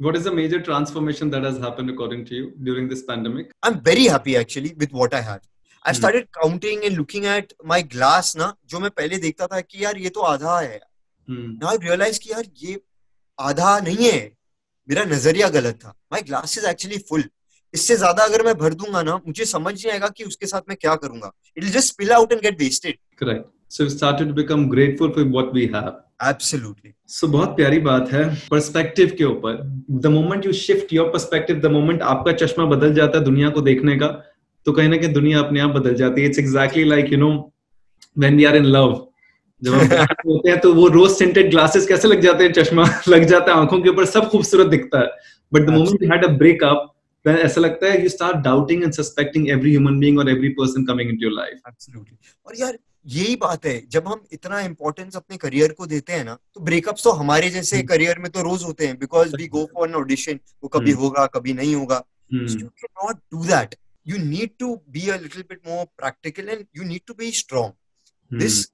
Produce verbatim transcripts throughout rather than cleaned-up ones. What is the major transformation that has happened according to you during this pandemic? I'm very happy actually with what I had. I've hmm. started counting and looking at my glass ना जो मैं पहले देखता था कि यार ये तो आधा है. Hmm. Now I realized कि यार ये आधा नहीं है. मेरा नजरिया गलत था. My glass is actually full. इससे ज्यादा अगर मैं भर दूंगा ना मुझे समझ नहीं आएगा कि उसके साथ मैं क्या करूंगा. It will just spill out and get wasted. Correct. So we started to become grateful for what we have. Absolutely. So बहुत प्यारी बात है perspective के ऊपर. The moment you shift your perspective, the moment आपका चश्मा बदल जाता है दुनिया को देखने का, तो कहीं ना कहीं दुनिया अपने आप बदल जाती है. It's exactly like you know when we are in love. जब हम होते हैं तो वो rose scented glasses कैसे लग जाते हैं, चश्मा लग जाता है आंखों के ऊपर, सब खूबसूरत दिखता है. But the moment you had a breakup, then ऐसा लगता है you start doubting and suspecting every human being or every person coming into your life. Absolutely. और यार यही बात है, जब हम इतना इम्पोर्टेंस अपने करियर को देते हैं ना तो ब्रेकअप्स तो हमारे जैसे करियर में तो रोज होते हैं, because we go for an audition, वो कभी होगा कभी नहीं होगा. So you can not do that. You need to be a little bit more practical and you need to be strong. This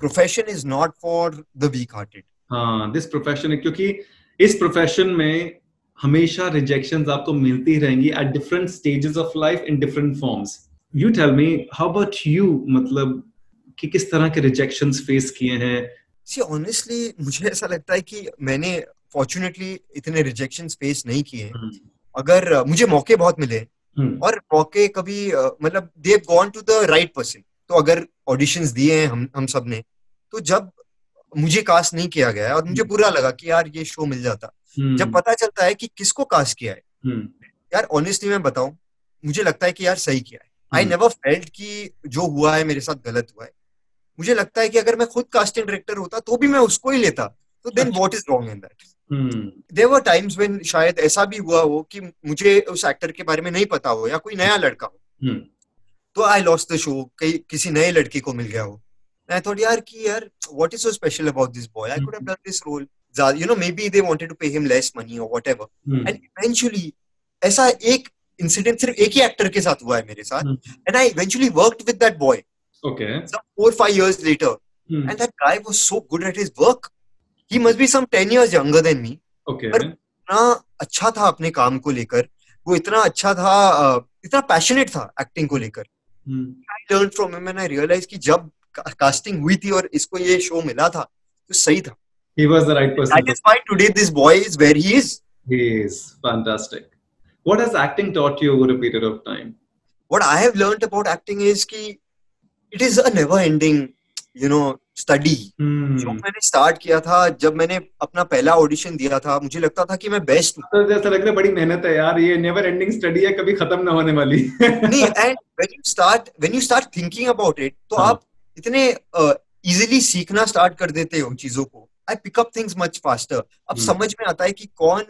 profession is not for the weak hearted. हाँ, this profession, क्योंकि इस profession में हमेशा rejections आपको मिलती रहेंगी at different stages of life in different forms. You tell me, how about you, मतलब कि किस तरह के रिजेक्शंस फेस किए हैं? सी ऑनेस्टली मुझे ऐसा लगता है कि मैंने फॉर्चुनेटली इतने रिजेक्शंस फेस नहीं किए. अगर मुझे मौके बहुत मिले और मौके कभी मतलब they have gone to the right person. तो अगर ऑडिशंस दिए हैं हम हम सब ने, तो जब मुझे कास्ट नहीं किया गया और मुझे बुरा लगा कि यार ये शो मिल जाता, जब पता चलता है कि किसको कास्ट किया है, यार ऑनेस्टली मैं बताऊं मुझे लगता है कि यार सही किया है. आई नेवर फेल्ट कि जो हुआ है मेरे साथ गलत हुआ है. मुझे लगता है कि अगर मैं खुद कास्टिंग डायरेक्टर होता तो भी मैं उसको ही लेता. तो then what is wrong in that? There were times when शायद ऐसा भी हुआ हो कि मुझे उस एक्टर के बारे में नहीं पता हो या कोई नया लड़का हो, hmm. तो आई लॉस्ट द शो. कहीं किसी नए लड़की को मिल गया हो, आई थॉट यार कि यार what is so special about this boy, I could have done this role, you know maybe they wanted to pay him less money और व्हाटएवर. एंड इवेंचुअली ऐसा एक इंसिडेंट सिर्फ एक ही एक्टर के साथ हुआ है मेरे साथ, and I eventually worked with that boy. Okay. Some four five years later, hmm. and that guy was so good at his work. He must be some ten years younger than me. Okay. पर इतना अच्छा था अपने काम को लेकर, वो इतना अच्छा था, इतना passionate था acting को लेकर. Hmm. I learned from him and I realized कि जब casting हुई थी और इसको ये show मिला था, तो सही था. He was the right person. That is why today this boy is where he is. He is fantastic. What has acting taught you over a period of time? What I have learned about acting is कि It is a never-ending, you know, study. Hmm. जो मैंने start किया था, जब मैंने अपना पहला audition दिया था, मुझे लगता था कि मैं best हूँ. तो जैसा लगता है बड़ी मेहनत है यार, ये never-ending study है, कभी खत्म ना होने वाली. नहीं, and when you start, when you start thinking about it, तो हाँ. आप इतने uh, easily सीखना start कर देते हो चीजों को. I pick up things much faster. अब hmm. समझ में आता है कि कौन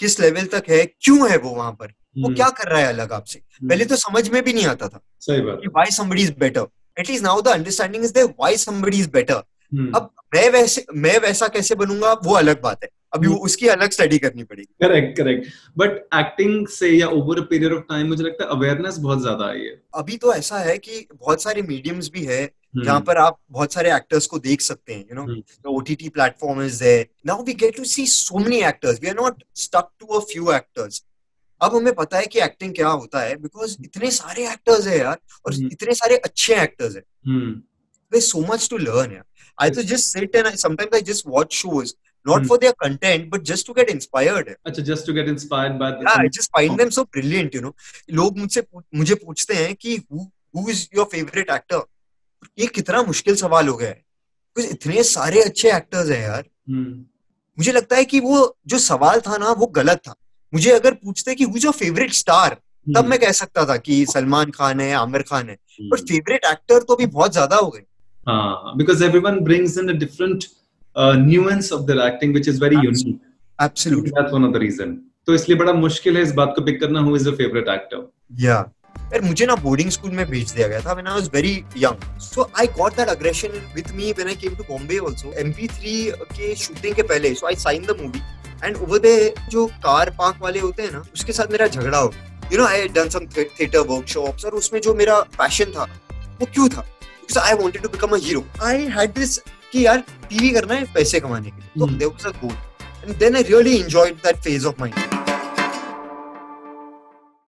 किस level तक है, क्यों है वो वहाँ पर, hmm. वो क्या कर रहा है अलग आपसे. hmm. पहले तो समझ में भी नहीं आता था. सही बात. कि why somebody is better. At least now the understanding is there why somebody is better. Hmm. अब मैं वैसे मैं वैसा कैसे बनूंगा वो अलग बात है. अभी hmm. उसकी अलग स्टडी करनी पड़ेगी. Correct correct. बट एक्टिंग से या over a period of time मुझे लगता है अवेयरनेस बहुत ज्यादा आई है. अभी तो ऐसा है कि बहुत सारे मीडियम्स भी है hmm. जहाँ पर आप बहुत सारे एक्टर्स को देख सकते हैं. You know OTT platform is there now, we get to see so many actors, we are not stuck to a few actors. अब हमें पता है कि एक्टिंग क्या होता है, बिकॉज इतने सारे एक्टर्स है यार और hmm. इतने सारे अच्छे एक्टर्स है. There is so much to learn यार. I to just sit and I, sometimes I just watch shows not hmm. for their content but just to get inspired. अच्छा, just to get inspired by. Yeah, I just find them so brilliant, you know. लोग मुझसे मुझे पूछते हैं कि who who is your favorite actor? ये कितना मुश्किल सवाल हो गया है, बिकॉज इतने सारे अच्छे एक्टर्स है यार. hmm. मुझे लगता है कि वो जो सवाल था ना वो गलत था. मुझे अगर पूछते कि who is your favourite star, तब मैं कह सकता था कि सलमान खान है, आमिर खान है, पर फेवरेट एक्टर तो भी बहुत ज्यादा हो गए. हां, because everyone brings in a different nuance of their acting which is very unique. Absolutely, that's one of the reason. तो इसलिए बड़ा मुश्किल है इस बात को पिक करना who is your favourite actor. या यार, मुझे ना बोर्डिंग स्कूल में भेज दिया गया था when I was very young, so I got that aggression with me when I came to Bombay also. M P three के शूटिंग के पहले so I sign the movie. And over there, जो car park वाले होते हैं ना, उसके साथ मेरा झगड़ा हो. You know, I had done some theater workshops, और उसमें जो मेरा passion था, वो क्यों था? Because I wanted to become a hero. I had this कि यार टीवी करना है पैसे कमाने के लिए. So there was a goal, and then I really enjoyed that phase of mine.